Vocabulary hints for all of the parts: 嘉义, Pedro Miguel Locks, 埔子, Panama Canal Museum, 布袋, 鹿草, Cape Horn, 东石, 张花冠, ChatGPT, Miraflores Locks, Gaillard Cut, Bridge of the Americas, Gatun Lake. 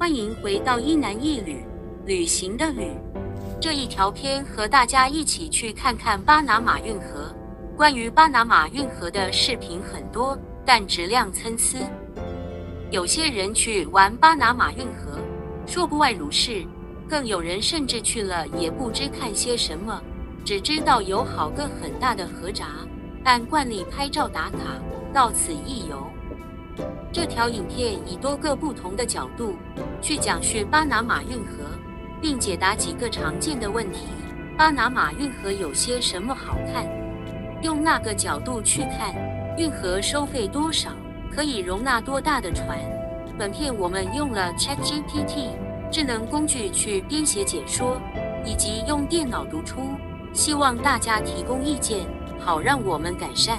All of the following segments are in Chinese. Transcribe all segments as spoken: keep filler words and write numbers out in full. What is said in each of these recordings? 欢迎回到一男一旅旅行的旅这一条片，和大家一起去看看巴拿马运河。关于巴拿马运河的视频很多，但质量参差。有些人去玩巴拿马运河，说不外如是；更有人甚至去了也不知看些什么，只知道有好个很大的河闸，按惯例拍照打卡，到此一游。这条影片以多个不同的角度去讲述巴拿马运河，并解答几个常见的问题。巴拿马运河有些什么好看？用那个角度去看，运河收费多少？可以容纳多大的船？本片我们用了 ChatGPT 智能工具去编写解说，以及用电脑读出，希望大家提供意见，好让我们改善。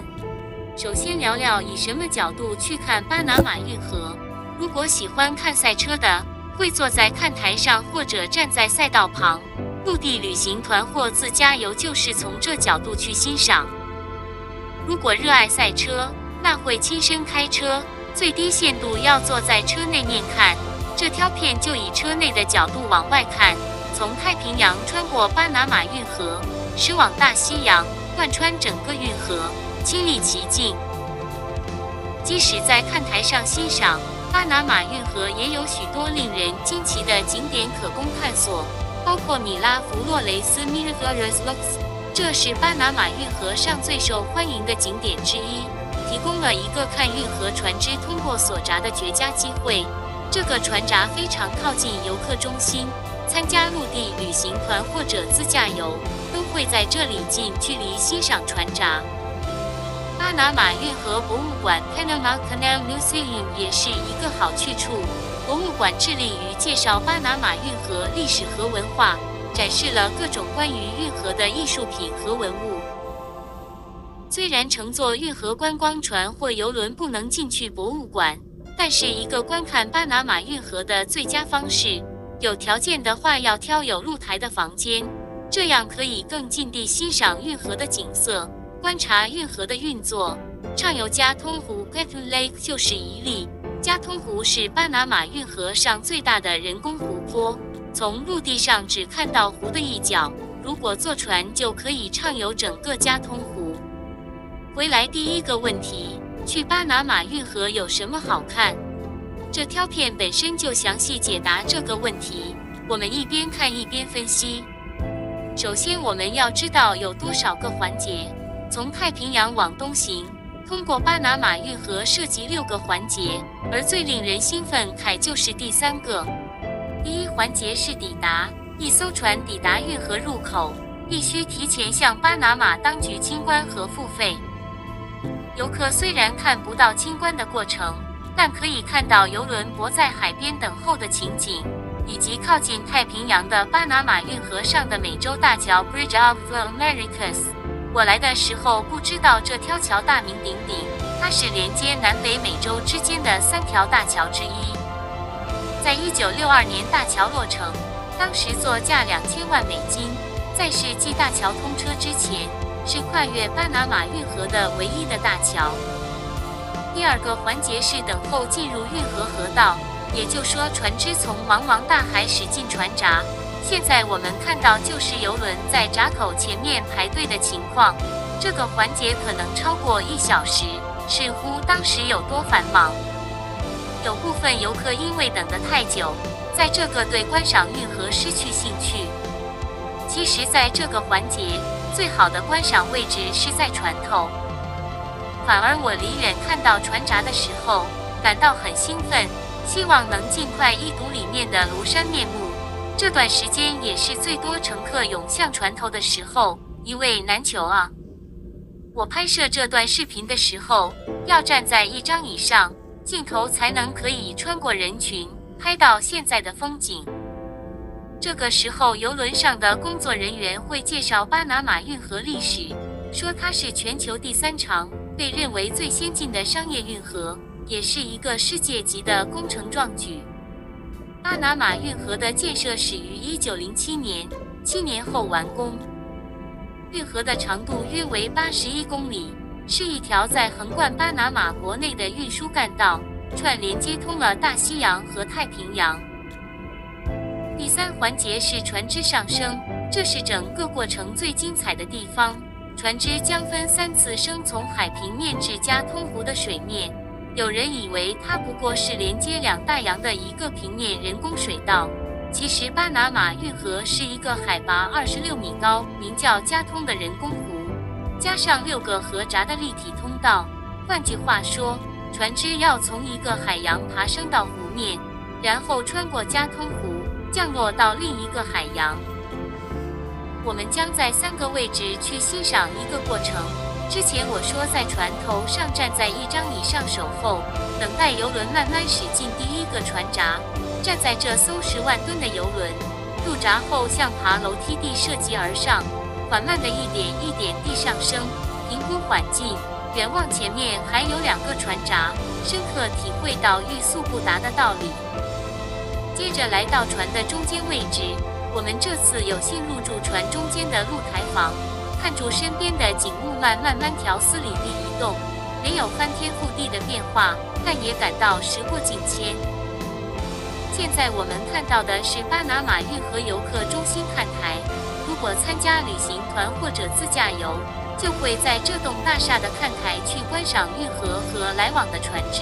首先聊聊以什么角度去看巴拿马运河。如果喜欢看赛车的，会坐在看台上或者站在赛道旁；陆地旅行团或自驾游就是从这角度去欣赏。如果热爱赛车，那会亲身开车，最低限度要坐在车内面看。这条片就以车内的角度往外看，从太平洋穿过巴拿马运河，驶往大西洋，贯穿整个运河，亲历其境。即使在看台上欣赏巴拿马运河，也有许多令人惊奇的景点可供探索，包括米拉弗洛雷斯 （Miraflores Locks）， 这是巴拿马运河上最受欢迎的景点之一，提供了一个看运河船只通过所闸的绝佳机会。这个船闸非常靠近游客中心，参加陆地旅行团或者自驾游都会在这里近距离欣赏船闸。巴拿马运河博物馆 （Panama Canal Museum） 也是一个好去处。博物馆致力于介绍巴拿马运河历史和文化，展示了各种关于运河的艺术品和文物。虽然乘坐运河观光船或游轮不能进去博物馆，但是一个观看巴拿马运河的最佳方式。有条件的话，要挑有露台的房间，这样可以更近地欣赏运河的景色。观察运河的运作，畅游加通湖 （Gatun Lake） 就是一例。加通湖是巴拿马运河上最大的人工湖泊，从陆地上只看到湖的一角，如果坐船就可以畅游整个加通湖。回来第一个问题，去巴拿马运河有什么好看？这条片本身就详细解答这个问题，我们一边看一边分析。首先，我们要知道有多少个环节。从太平洋往东行，通过巴拿马运河涉及六个环节，而最令人兴奋慨就是第三个。第一环节是抵达，一艘船抵达运河入口，必须提前向巴拿马当局清关和付费。游客虽然看不到清关的过程，但可以看到游轮泊在海边等候的情景，以及靠近太平洋的巴拿马运河上的美洲大桥 （Bridge of the Americas）。我来的时候不知道这条桥大名鼎鼎，它是连接南北美洲之间的三条大桥之一。在一九六二年大桥落成，当时作价两千万美金。在世纪大桥通车之前，是跨越巴拿马运河的唯一的大桥。第二个环节是等候进入运河河道，也就是说船只从茫茫大海驶进船闸。现在我们看到就是游轮在闸口前面排队的情况，这个环节可能超过一小时，视乎当时有多繁忙。有部分游客因为等得太久，在这个对观赏运河失去兴趣。其实在这个环节，最好的观赏位置是在船头。反而我离远看到船闸的时候，感到很兴奋，希望能尽快一睹里面的庐山面目。这段时间也是最多乘客涌向船头的时候，一位难求啊！我拍摄这段视频的时候，要站在一张椅上，镜头才能可以穿过人群，拍到现在的风景。这个时候，游轮上的工作人员会介绍巴拿马运河历史，说它是全球第三长，被认为最先进的商业运河，也是一个世界级的工程壮举。巴拿马运河的建设始于一九零七年，七年后完工。运河的长度约为八十一公里，是一条在横贯巴拿马国内的运输干道，串联接通了大西洋和太平洋。第三环节是船只上升，这是整个过程最精彩的地方。船只将分三次升从海平面至加通湖的水面。有人以为它不过是连接两大洋的一个平面人工水道，其实巴拿马运河是一个海拔二十六米高、名叫加通的人工湖，加上六个河闸的立体通道。换句话说，船只要从一个海洋爬升到湖面，然后穿过加通湖，降落到另一个海洋。我们将在三个位置去欣赏一个过程。之前我说，在船头上站在一张椅上守候，等待游轮慢慢驶进第一个船闸。站在这艘十万吨的游轮，入闸后像爬楼梯地涉级而上，缓慢的一点一点地上升，平铺缓进。远望前面还有两个船闸，深刻体会到欲速不达的道理。接着来到船的中间位置，我们这次有幸入住船中间的露台房。看住身边的景物慢慢慢条斯理地移动，没有翻天覆地的变化，但也感到时过境迁。现在我们看到的是巴拿马运河游客中心看台。如果参加旅行团或者自驾游，就会在这栋大厦的看台去观赏运河和来往的船只。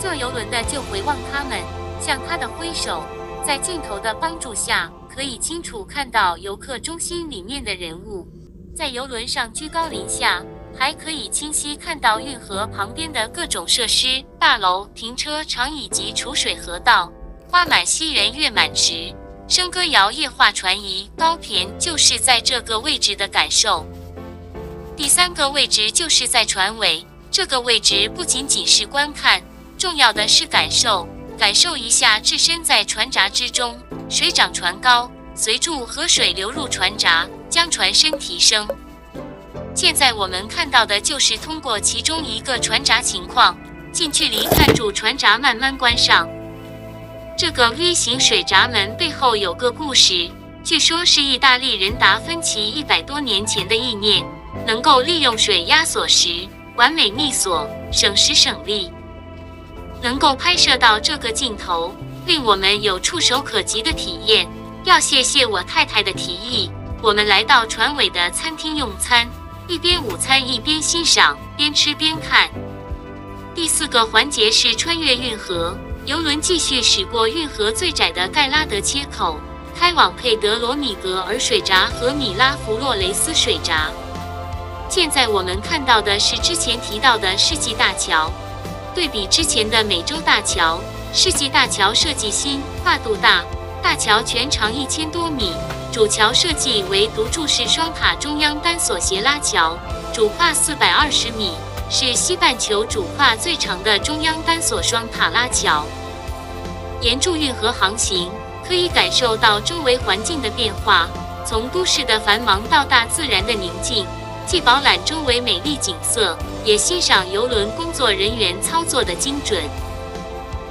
坐游轮的就回望他们，向他的挥手。在镜头的帮助下，可以清楚看到游客中心里面的人物。在游轮上居高临下，还可以清晰看到运河旁边的各种设施、大楼、停车场以及储水河道。花满西园，月满池，笙歌谣，夜话船移，高骈，就是在这个位置的感受。第三个位置就是在船尾，这个位置不仅仅是观看，重要的是感受，感受一下置身在船闸之中。水涨船高，随住河水流入船闸，将船身提升。现在我们看到的就是通过其中一个船闸情况，近距离看住船闸慢慢关上。这个 V 型水闸门背后有个故事，据说是意大利人达芬奇一百多年前的意念，能够利用水压锁时完美密锁，省时省力。能够拍摄到这个镜头，令我们有触手可及的体验。要谢谢我太太的提议。我们来到船尾的餐厅用餐，一边午餐一边欣赏，边吃边看。第四个环节是穿越运河，游轮继续驶过运河最窄的盖拉德切口，开往佩德罗米格尔水闸和米拉弗洛雷斯水闸。现在我们看到的是之前提到的世纪大桥，对比之前的美洲大桥，世纪大桥设计新、跨度大，大桥全长一千多米。主桥设计为独柱式双塔中央单索斜拉桥，主跨四百二十米，是西半球主跨最长的中央单索双塔拉桥。沿著运河航行，可以感受到周围环境的变化，从都市的繁忙到大自然的宁静，既饱览周围美丽景色，也欣赏游轮工作人员操作的精准。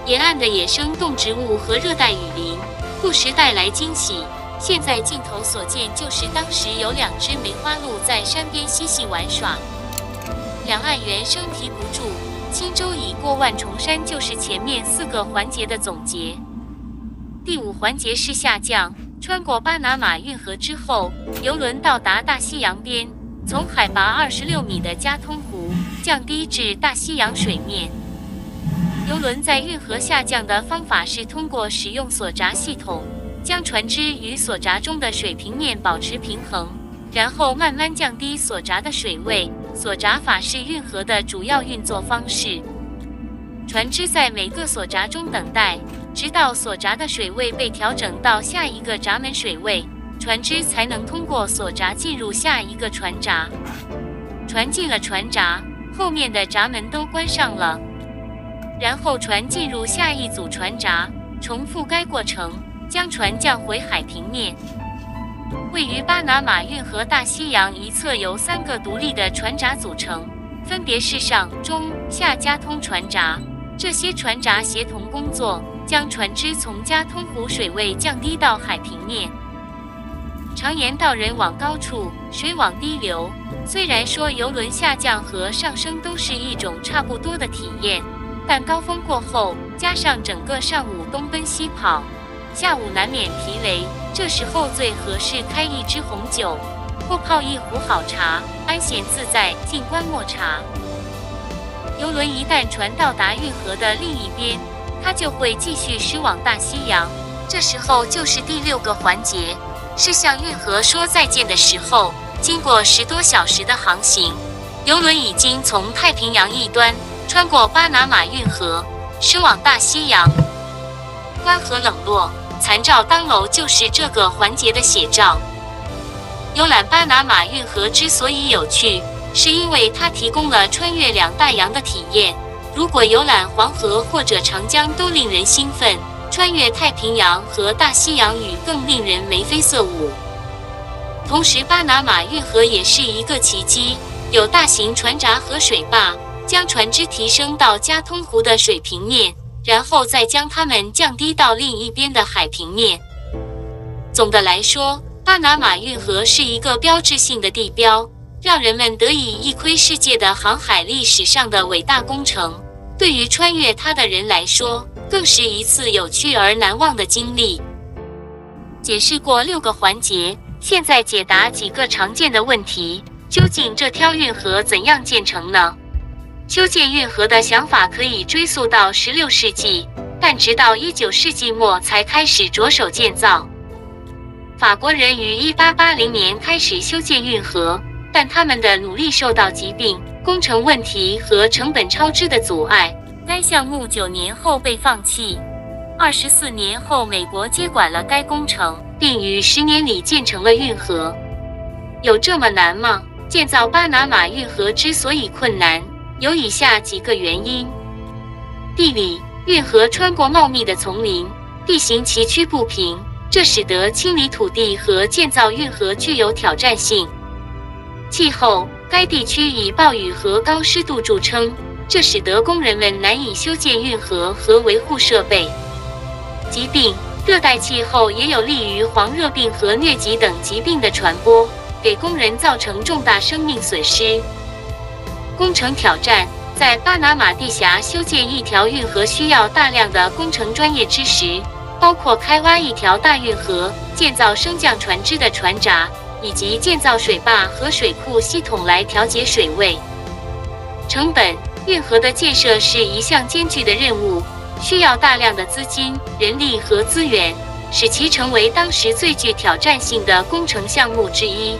沿岸的野生动植物和热带雨林，不时带来惊喜。现在镜头所见就是当时有两只梅花鹿在山边嬉戏玩耍，两岸猿声啼不住。轻舟已过万重山就是前面四个环节的总结。第五环节是下降，穿过巴拿马运河之后，游轮到达大西洋边，从海拔二十六米的加通湖降低至大西洋水面。游轮在运河下降的方法是通过使用锁闸系统，将船只与锁闸中的水平面保持平衡，然后慢慢降低锁闸的水位。锁闸法是运河的主要运作方式。船只在每个锁闸中等待，直到锁闸的水位被调整到下一个闸门水位，船只才能通过锁闸进入下一个船闸。船进了船闸，后面的闸门都关上了，然后船进入下一组船闸，重复该过程。将船降回海平面。位于巴拿马运河大西洋一侧，由三个独立的船闸组成，分别是上、中、下加通船闸。这些船闸协同工作，将船只从加通湖水位降低到海平面。常言道，人往高处，水往低流。虽然说游轮下降和上升都是一种差不多的体验，但高峰过后，加上整个上午东奔西跑，下午难免疲累，这时候最合适开一支红酒，或泡一壶好茶，安闲自在，静观莫茶。游轮一旦船到达运河的另一边，它就会继续驶往大西洋。这时候就是第六个环节，是向运河说再见的时候。经过十多小时的航行，游轮已经从太平洋一端穿过巴拿马运河，驶往大西洋。关河冷落，残照当楼就是这个环节的写照。游览巴拿马运河之所以有趣，是因为它提供了穿越两大洋的体验。如果游览黄河或者长江都令人兴奋，穿越太平洋和大西洋屿更令人眉飞色舞。同时，巴拿马运河也是一个奇迹，有大型船闸和水坝，将船只提升到加通湖的水平面，然后再将它们降低到另一边的海平面。总的来说，巴拿马运河是一个标志性的地标，让人们得以一窥世界的航海历史上的伟大工程。对于穿越它的人来说，更是一次有趣而难忘的经历。解释过六个环节，现在解答几个常见的问题：究竟这条运河怎样建成呢？修建运河的想法可以追溯到十六世纪，但直到十九世纪末才开始着手建造。法国人于一八八零年开始修建运河，但他们的努力受到疾病、工程问题和成本超支的阻碍，该项目九年后被放弃。二十四年后，美国接管了该工程，并于十年里建成了运河。有这么难吗？建造巴拿马运河之所以困难，有以下几个原因：地理，运河穿过茂密的丛林，地形崎岖不平，这使得清理土地和建造运河具有挑战性。气候，该地区以暴雨和高湿度著称，这使得工人们难以修建运河和维护设备。疾病，热带气候也有利于黄热病和疟疾等疾病的传播，给工人造成重大生命损失。工程挑战，在巴拿马地峡修建一条运河需要大量的工程专业知识，包括开挖一条大运河、建造升降船只的船闸，以及建造水坝和水库系统来调节水位。成本，运河的建设是一项艰巨的任务，需要大量的资金、人力和资源，使其成为当时最具挑战性的工程项目之一。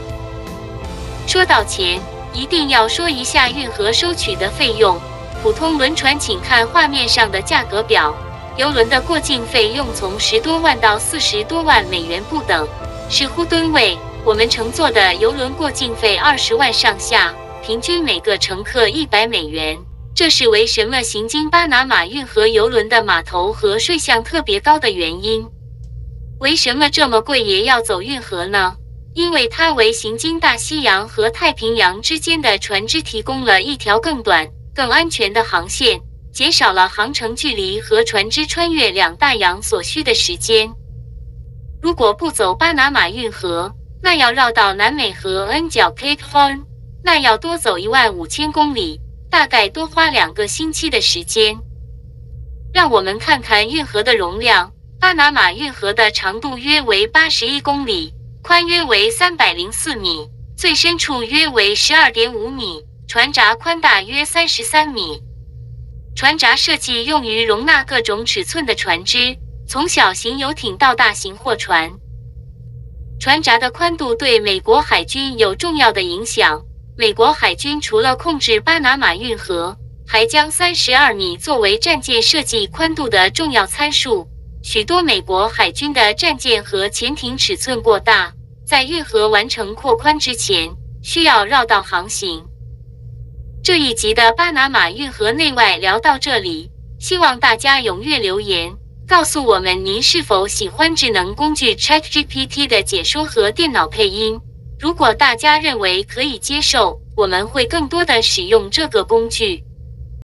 说到钱，一定要说一下运河收取的费用。普通轮船请看画面上的价格表，邮轮的过境费用从十多万到四十多万美元不等，是乎吨位。我们乘坐的邮轮过境费二十万上下，平均每个乘客一百美元。这是为什么行经巴拿马运河邮轮的码头和税项特别高的原因。为什么这么贵也要走运河呢？因为它为行经大西洋和太平洋之间的船只提供了一条更短、更安全的航线，减少了航程距离和船只穿越两大洋所需的时间。如果不走巴拿马运河，那要绕到南美和 N 角 Cape Horn， 那要多走一万五千公里，大概多花两个星期的时间。让我们看看运河的容量。巴拿马运河的长度约为八十一公里，宽约为三百零四米，最深处约为 十二点五 米，船闸宽大约三十三米。船闸设计用于容纳各种尺寸的船只，从小型游艇到大型货船。船闸的宽度对美国海军有重要的影响。美国海军除了控制巴拿马运河，还将三十二米作为战舰设计宽度的重要参数。许多美国海军的战舰和潜艇尺寸过大，在运河完成扩宽之前，需要绕道航行。这一集的巴拿马运河内外聊到这里，希望大家踊跃留言，告诉我们您是否喜欢智能工具 ChatGPT 的解说和电脑配音。如果大家认为可以接受，我们会更多的使用这个工具。